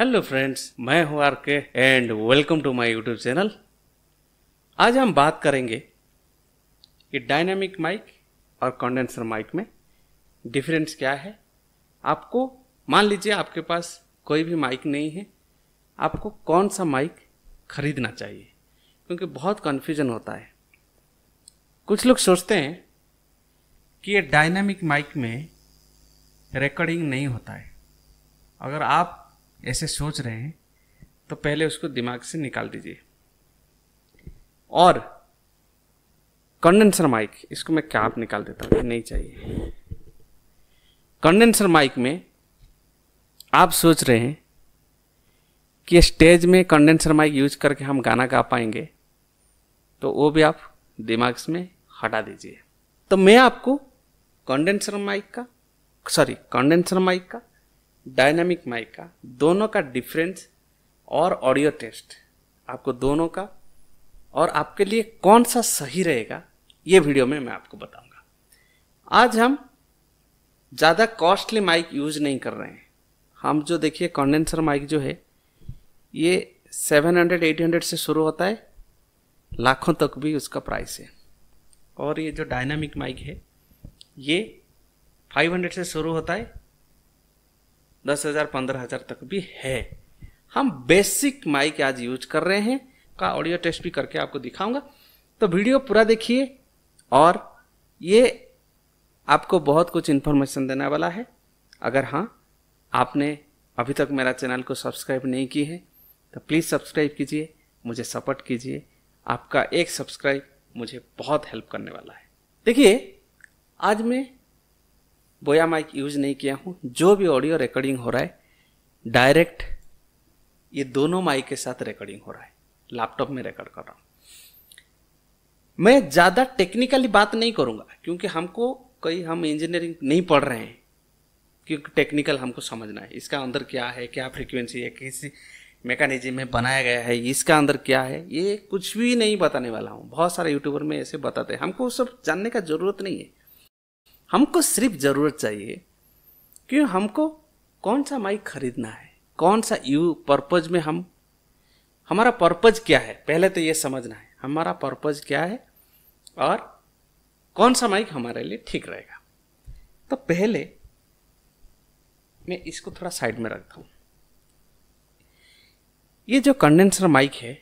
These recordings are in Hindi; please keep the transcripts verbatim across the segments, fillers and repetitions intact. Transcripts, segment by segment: हेलो फ्रेंड्स, मैं हूं RK and welcome to my YouTube channel. आज हम बात करेंगे कि डायनामिक माइक और कंडेंसर माइक में डिफरेंस क्या है। आपको मान लीजिए आपके पास कोई भी माइक नहीं है, आपको कौन सा माइक खरीदना चाहिए, क्योंकि बहुत कन्फ्यूजन होता है। कुछ लोग सोचते हैं कि ये डायनामिक माइक में रिकॉर्डिंग नहीं होता है। अगर आप ऐसे सोच रहे हैं तो पहले उसको दिमाग से निकाल दीजिए। और कंडेंसर माइक, इसको मैं क्या आप निकाल देता हूँ, ये नहीं चाहिए। कंडेंसर माइक में आप सोच रहे हैं कि स्टेज में कंडेंसर माइक यूज करके हम गाना गा पाएंगे, तो वो भी आप दिमाग में हटा दीजिए। तो मैं आपको कंडेंसर माइक का सॉरी कंडेंसर माइक का डायनामिक माइक का दोनों का डिफरेंस और ऑडियो टेस्ट आपको दोनों का और आपके लिए कौन सा सही रहेगा ये वीडियो में मैं आपको बताऊंगा। आज हम ज़्यादा कॉस्टली माइक यूज नहीं कर रहे हैं। हम जो देखिए कंडेंसर माइक जो है ये सात सौ आठ सौ से शुरू होता है, लाखों तक भी उसका प्राइस है। और ये जो डायनामिक माइक है ये पाँच सौ से शुरू होता है, दस हज़ार पंद्रह हज़ार तक भी है। हम बेसिक माइक आज यूज कर रहे हैं, का ऑडियो टेस्ट भी करके आपको दिखाऊंगा। तो वीडियो पूरा देखिए और ये आपको बहुत कुछ इन्फॉर्मेशन देने वाला है। अगर हाँ आपने अभी तक मेरा चैनल को सब्सक्राइब नहीं की है तो प्लीज़ सब्सक्राइब कीजिए, मुझे सपोर्ट कीजिए। आपका एक सब्सक्राइब मुझे बहुत हेल्प करने वाला है। देखिए आज मैं बोया माइक यूज नहीं किया हूँ। जो भी ऑडियो रिकॉर्डिंग हो रहा है डायरेक्ट ये दोनों माइक के साथ रिकॉर्डिंग हो रहा है, लैपटॉप में रिकॉर्ड कर रहा हूँ। मैं ज़्यादा टेक्निकली बात नहीं करूँगा क्योंकि हमको कई हम इंजीनियरिंग नहीं पढ़ रहे हैं, क्योंकि टेक्निकल हमको समझना है इसका अंदर क्या है, क्या फ्रिक्वेंसी है, किसी मेकानिज्म में बनाया गया है, इसका अंदर क्या है, ये कुछ भी नहीं बताने वाला हूँ। बहुत सारे यूट्यूबर में ऐसे बताते हैं, हमको सब जानने का ज़रूरत नहीं है। हमको सिर्फ ज़रूरत चाहिए कि हमको कौन सा माइक खरीदना है, कौन सा यू पर्पज़ में हम हमारा पर्पज़ क्या है। पहले तो ये समझना है हमारा पर्पज़ क्या है और कौन सा माइक हमारे लिए ठीक रहेगा। तो पहले मैं इसको थोड़ा साइड में रखता हूँ। ये जो कंडेंसर माइक है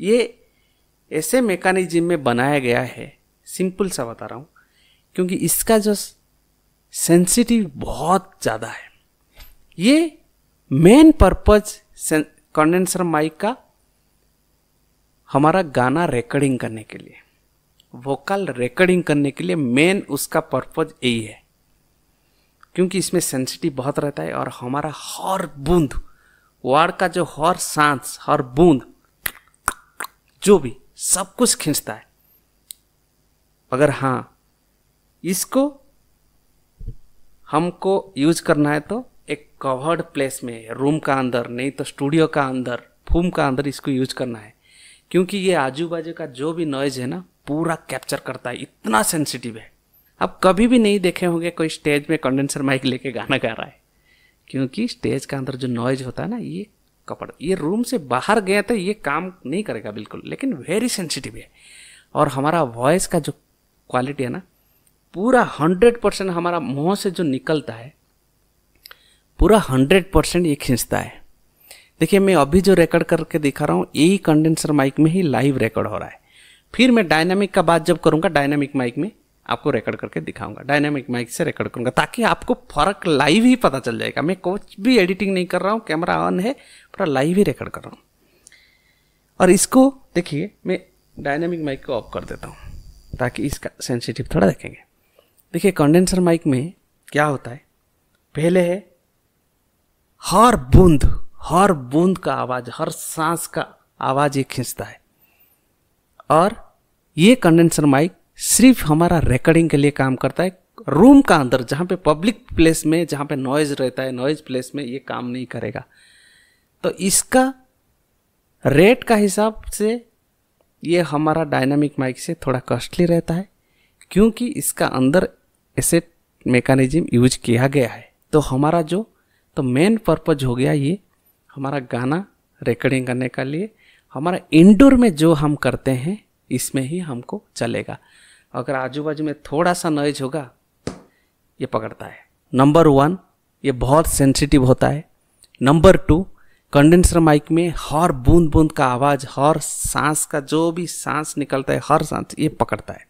ये ऐसे मेकानिज्म में बनाया गया है, सिंपल सा बता रहा हूँ, क्योंकि इसका जो सेंसिटिव बहुत ज़्यादा है। ये मेन पर्पज कंडेंसर माइक का हमारा गाना रिकॉर्डिंग करने के लिए, वोकल रिकॉर्डिंग करने के लिए मेन उसका पर्पज यही है, क्योंकि इसमें सेंसिटिव बहुत रहता है। और हमारा हर बूंद वार्ड का जो हर सांस हर बूंद जो भी सब कुछ खींचता है। अगर हाँ इसको हमको यूज करना है तो एक कवर्ड प्लेस में, रूम का अंदर, नहीं तो स्टूडियो का अंदर, फूम का अंदर इसको यूज करना है, क्योंकि ये आजू बाजू का जो भी नॉइज है ना पूरा कैप्चर करता है, इतना सेंसिटिव है। आप कभी भी नहीं देखे होंगे कोई स्टेज में कंडेंसर माइक लेके गाना गा रहा है, क्योंकि स्टेज का अंदर जो नॉइज होता है ना ये कपड़ ये रूम से बाहर गया तो ये काम नहीं करेगा बिल्कुल, लेकिन वेरी सेंसिटिव है। और हमारा वॉइस का जो क्वालिटी है ना पूरा हंड्रेड परसेंट हमारा मुंह से जो निकलता है पूरा हंड्रेड परसेंट ये खींचता है। देखिए मैं अभी जो रिकॉर्ड करके दिखा रहा हूँ यही कंडेंसर माइक में ही लाइव रिकॉर्ड हो रहा है। फिर मैं डायनामिक का बात जब करूँगा डायनामिक माइक में आपको रिकॉर्ड करके दिखाऊंगा, डायनामिक माइक से रिकॉर्ड करूँगा, ताकि आपको फर्क लाइव ही पता चल जाएगा। मैं कुछ भी एडिटिंग नहीं कर रहा हूँ, कैमरा ऑन है, पूरा लाइव ही रिकॉर्ड कर रहा हूँ। और इसको देखिए मैं डायनामिक माइक को ऑफ कर देता हूँ ताकि इसका सेंसिटिव थोड़ा देखेंगे। देखिए कंडेंसर माइक में क्या होता है, पहले है हर बूंद हर बूंद का आवाज़, हर सांस का आवाज़ ये खींचता है। और ये कंडेंसर माइक सिर्फ हमारा रिकॉर्डिंग के लिए काम करता है। रूम का अंदर जहाँ पे पब्लिक प्लेस में जहाँ पे नॉइज़ रहता है, नॉइज़ प्लेस में ये काम नहीं करेगा। तो इसका रेट का हिसाब से ये हमारा डायनामिक माइक से थोड़ा कॉस्टली रहता है, क्योंकि इसका अंदर ऐसे मेकानिज्म यूज किया गया है। तो हमारा जो तो मेन पर्पज़ हो गया ये हमारा गाना रिकॉर्डिंग करने के लिए। हमारा इंडोर में जो हम करते हैं इसमें ही हमको चलेगा। अगर आजू बाजू में थोड़ा सा नॉइज होगा ये पकड़ता है। नंबर वन, ये बहुत सेंसिटिव होता है। नंबर टू, कंडेंसर माइक में हर बूंद बूंद का आवाज़, हर सांस का जो भी सांस निकलता है, हर सांस ये पकड़ता है।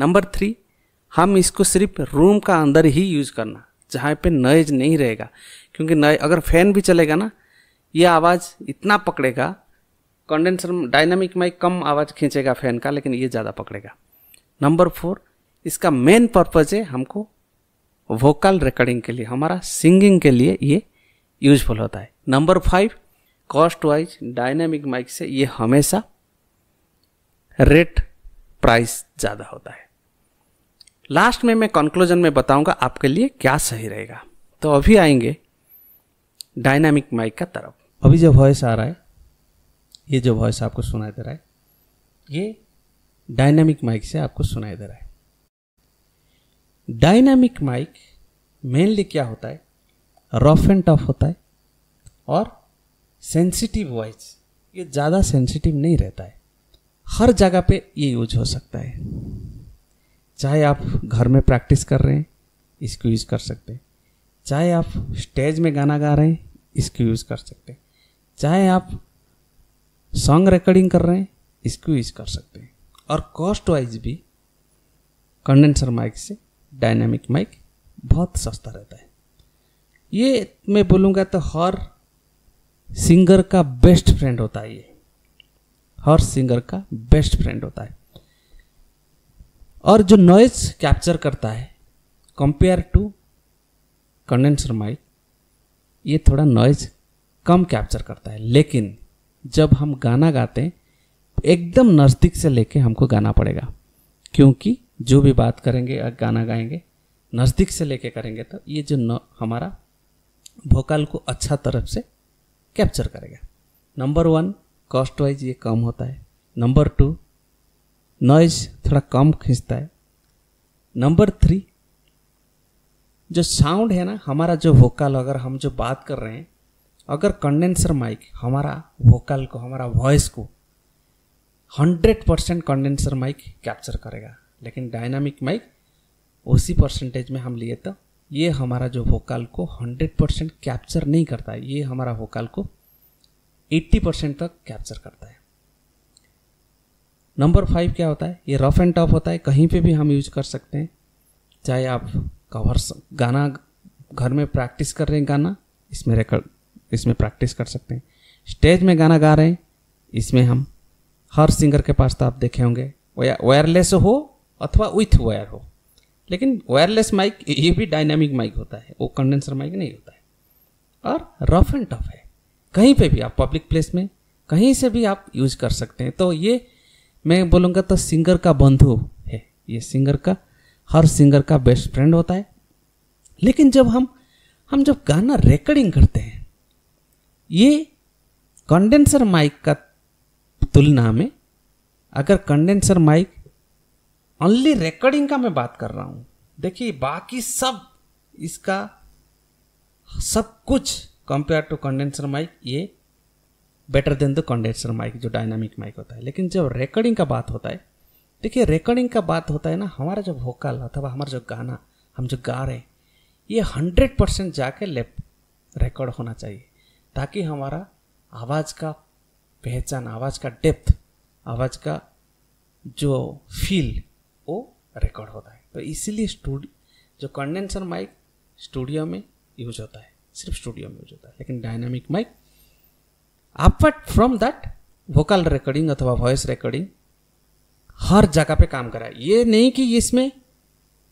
नंबर थ्री, हम इसको सिर्फ रूम का अंदर ही यूज़ करना, जहाँ पे नॉइज नहीं रहेगा, क्योंकि नॉइज अगर फैन भी चलेगा ना ये आवाज़ इतना पकड़ेगा। कंडेंसर डायनामिक माइक कम आवाज़ खींचेगा फैन का, लेकिन ये ज़्यादा पकड़ेगा। नंबर फोर, इसका मेन पर्पज़ है हमको वोकल रिकॉर्डिंग के लिए, हमारा सिंगिंग के लिए ये यूजफुल होता है। Number five, cost wise dynamic mic से ये हमेशा रेट प्राइस ज़्यादा होता है। लास्ट में मैं कंक्लूजन में बताऊंगा आपके लिए क्या सही रहेगा। तो अभी आएंगे डायनामिक माइक का तरफ। अभी जो वॉइस आ रहा है, ये जो वॉइस आपको सुनाई दे रहा है, ये डायनामिक माइक से आपको सुनाई दे रहा है। डायनामिक माइक मेनली क्या होता है, रफ एंड टफ होता है और सेंसिटिव वॉइस, ये ज़्यादा सेंसिटिव नहीं रहता है। हर जगह पे ये यूज हो सकता है, चाहे आप घर में प्रैक्टिस कर रहे हैं इसको यूज़ कर सकते हैं, चाहे आप स्टेज में गाना गा रहे हैं इसको यूज़ कर सकते हैं, चाहे आप सॉन्ग रिकॉर्डिंग कर रहे हैं इसको यूज़ कर सकते हैं। और कॉस्ट वाइज भी कंडेंसर माइक से डायनामिक माइक बहुत सस्ता रहता है। ये मैं बोलूँगा तो हर सिंगर का बेस्ट फ्रेंड होता है, ये हर सिंगर का बेस्ट फ्रेंड होता है। और जो नॉइज़ कैप्चर करता है कंपेयर टू कंडेंसर माइक, ये थोड़ा नॉइज़ कम कैप्चर करता है, लेकिन जब हम गाना गाते हैं एकदम नज़दीक से लेके हमको गाना पड़ेगा, क्योंकि जो भी बात करेंगे या गाना गाएंगे नज़दीक से लेके करेंगे, तो ये जो हमारा वोकल को अच्छा तरफ से कैप्चर करेगा। नंबर वन, कॉस्ट वाइज ये कम होता है। नंबर टू, नॉइज़ थोड़ा कम खींचता है। नंबर थ्री, जो साउंड है ना हमारा, जो वोकल अगर हम जो बात कर रहे हैं, अगर कंडेंसर माइक हमारा वोकल को, हमारा वॉइस को hundred percent condenser mic capture करेगा, लेकिन डायनामिक माइक उसी परसेंटेज में हम लिए तो ये हमारा जो वोकल को हंड्रेड परसेंट कैप्चर नहीं करता है, ये हमारा वोकल को एट्टी परसेंट तक कैप्चर करता है। नंबर फाइव क्या होता है, ये रफ एंड टफ होता है, कहीं पे भी हम यूज कर सकते हैं, चाहे आप कवर गाना घर में प्रैक्टिस कर रहे हैं गाना, इसमें रिकॉर्ड इसमें प्रैक्टिस कर सकते हैं, स्टेज में गाना गा रहे हैं इसमें हम, हर सिंगर के पास तो आप देखे होंगे वायरलेस हो अथवा विथ वायर हो, लेकिन वायरलेस माइक ये भी डायनामिक माइक होता है, वो कंडेंसर माइक नहीं होता है। और रफ एंड टफ है, कहीं पे भी आप पब्लिक प्लेस में कहीं से भी आप यूज कर सकते हैं। तो ये मैं बोलूँगा तो सिंगर का बंधु है, ये सिंगर का, हर सिंगर का बेस्ट फ्रेंड होता है। लेकिन जब हम हम जब गाना रिकॉर्डिंग करते हैं, ये कंडेंसर माइक का तुलना में, अगर कंडेंसर माइक ओनली रिकॉर्डिंग का मैं बात कर रहा हूँ, देखिए बाकी सब इसका सब कुछ कंपेयर टू कंडेंसर माइक ये better than the condenser mic जो डायनामिक माइक होता है। लेकिन जब रिकॉर्डिंग का बात होता है, देखिए रिकॉर्डिंग का बात होता है ना, हमारा जो वोकल अथवा हमारा जो गाना हम जो गा रहे हैं ये हंड्रेड परसेंट जाके लेफ्ट रिकॉर्ड होना चाहिए, ताकि हमारा आवाज़ का पहचान, आवाज़ का डेप्थ, आवाज़ का जो फील वो रिकॉर्ड होता है। तो इसीलिए स्टूडियो जो कंडेंसर माइक स्टूडियो में यूज होता है, सिर्फ स्टूडियो में यूज होता है, लेकिन dynamic mic apart from that vocal recording अथवा वॉइस रिकॉर्डिंग हर जगह पे काम करा है। ये नहीं कि इसमें,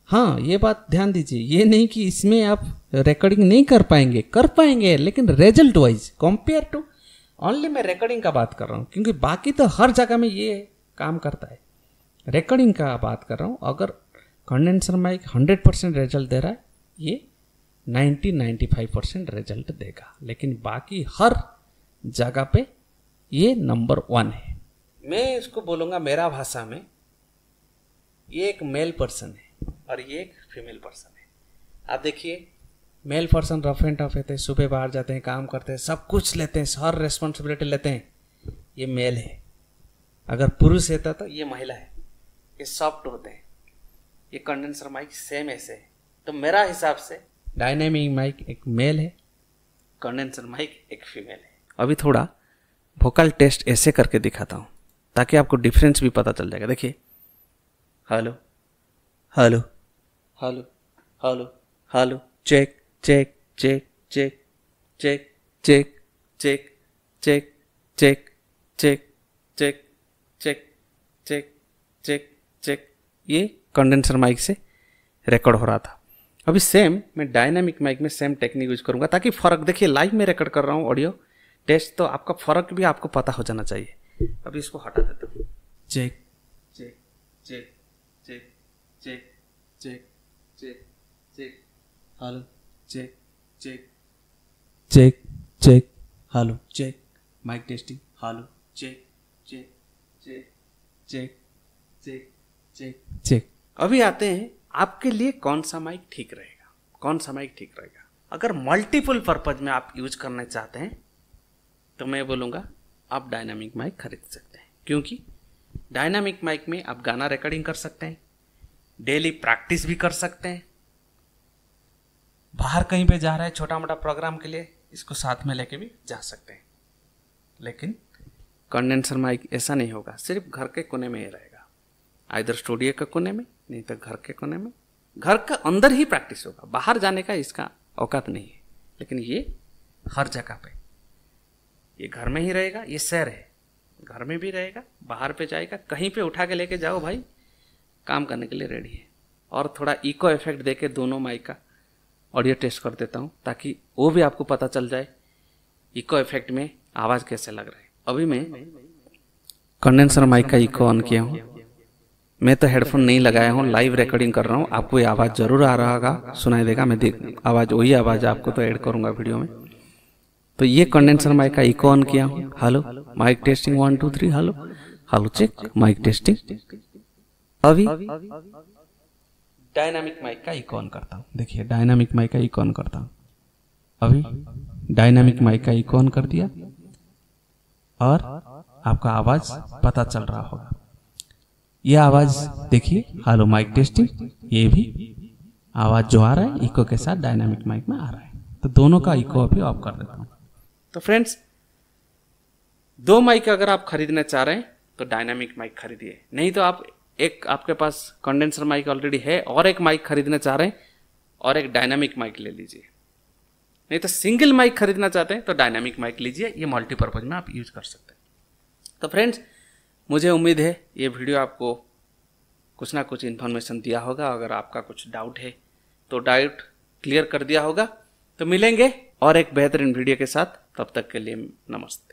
हाँ ये बात ध्यान दीजिए, ये नहीं कि इसमें आप रिकॉर्डिंग नहीं कर पाएंगे, कर पाएंगे, लेकिन result wise compare to only मैं रिकॉर्डिंग का बात कर रहा हूँ, क्योंकि बाकी तो हर जगह में ये काम करता है। रिकॉर्डिंग का बात कर रहा हूँ, अगर condenser mic hundred percent result दे रहा है ये ninety ninety five percent result देगा, लेकिन बाकी हर जगह पे ये नंबर वन है। मैं इसको बोलूँगा मेरा भाषा में, ये एक मेल पर्सन है और ये एक फीमेल पर्सन है। आप देखिए male person rough and tough रहते हैं, सुबह बाहर जाते हैं, काम करते हैं, सब कुछ लेते हैं, हर रेस्पॉन्सिबिलिटी लेते हैं, ये मेल है। अगर पुरुष रहता तो ये महिला है, ये सॉफ्ट होते हैं। ये कंडेंसर माइक सेम ऐसे है। तो मेरा हिसाब से डायनेमिक माइक एक मेल है, कंडेंसर माइक एक फीमेल है। अभी थोड़ा वोकल टेस्ट ऐसे करके दिखाता हूँ ताकि आपको डिफरेंस भी पता चल जाएगा। देखिए, hello hello hello hello hello, check check check check check check check check check check check check check check check, ये कंडेंसर माइक से रिकॉर्ड हो रहा था। अभी सेम मैं डायनामिक माइक में सेम टेक्निक यूज करूँगा ताकि फ़र्क देखिए, लाइव में रिकॉर्ड कर रहा हूँ ऑडियो टेस्ट, तो आपका फ़र्क भी आपको पता हो जाना चाहिए। अभी इसको हटा देता हूँ। Check check check check check check check check, hello check check check check, hello check, mic testing, hello check check check check check check check. अभी आते हैं आपके लिए कौन सा माइक ठीक रहेगा, कौन सा माइक ठीक रहेगा। अगर मल्टीपल पर्पज में आप यूज करना चाहते हैं तो मैं बोलूँगा आप डायनामिक माइक खरीद सकते हैं, क्योंकि डायनामिक माइक में आप गाना रिकॉर्डिंग कर सकते हैं, डेली प्रैक्टिस भी कर सकते हैं, बाहर कहीं पे जा रहा है छोटा मोटा प्रोग्राम के लिए इसको साथ में लेके भी जा सकते हैं। लेकिन कंडेंसर माइक ऐसा नहीं होगा, सिर्फ घर के कोने में ही रहेगा, आइदर स्टूडियो के कोने में नहीं तो घर के कोने में, घर के अंदर ही प्रैक्टिस होगा, बाहर जाने का इसका औकात नहीं है। लेकिन ये हर जगह पे, ये घर में ही रहेगा, ये शेयर है, घर में भी रहेगा, बाहर पे जाएगा, कहीं पर उठा के लेके जाओ भाई, काम करने के लिए रेडी है। और थोड़ा इको इफेक्ट दे के दोनों माइक का ऑडियो टेस्ट कर देता हूँ ताकि वो भी आपको पता चल जाए इको इफेक्ट में आवाज़ कैसे लग रहा है। अभी मैं कंडेंसर माइक का इको ऑन किया हूँ, मैं तो हेडफोन नहीं लगाया हूँ, लाइव रिकॉर्डिंग कर रहा हूँ, आपको ये आवाज़ ज़रूर आ रहा होगा, सुनाई देगा। मैं देख आवाज़ वही आवाज़ आपको तो ऐड करूँगा वीडियो में। तो ये कंडेंसर माइक का इको ऑन किया हूँ, hello mic testing one two three, hello hello check mic testing. अभी डायनामिक माइक का इको ऑन करता हूँ, देखिए डायनामिक माइक का इको ऑन करता हूँ। अभी डायनामिक माइक का इको ऑन कर दिया और आपका आवाज़ पता चल रहा होगा। ये आवाज़ देखिए, हेलो माइक टेस्टिंग, ये भी आवाज़ जो आ रहा है इको के साथ डायनामिक माइक में आ रहा है। तो दोनों का इको अभी ऑफ कर देता हूँ। तो फ्रेंड्स, दो माइक अगर आप खरीदना चाह रहे हैं तो डायनामिक माइक खरीदिए, नहीं तो आप एक, आपके पास कंडेंसर माइक ऑलरेडी है और एक माइक खरीदना चाह रहे हैं और एक डायनामिक माइक ले लीजिए। नहीं तो सिंगल माइक खरीदना चाहते हैं तो डायनामिक माइक लीजिए, ये मल्टीपर्पज़ में आप यूज कर सकते हैं। तो फ्रेंड्स, मुझे उम्मीद है ये वीडियो आपको कुछ ना कुछ इन्फॉर्मेशन दिया होगा। अगर आपका कुछ डाउट है तो डाउट क्लियर कर दिया होगा। तो मिलेंगे और एक बेहतरीन वीडियो के साथ, तब तक के लिए नमस्ते।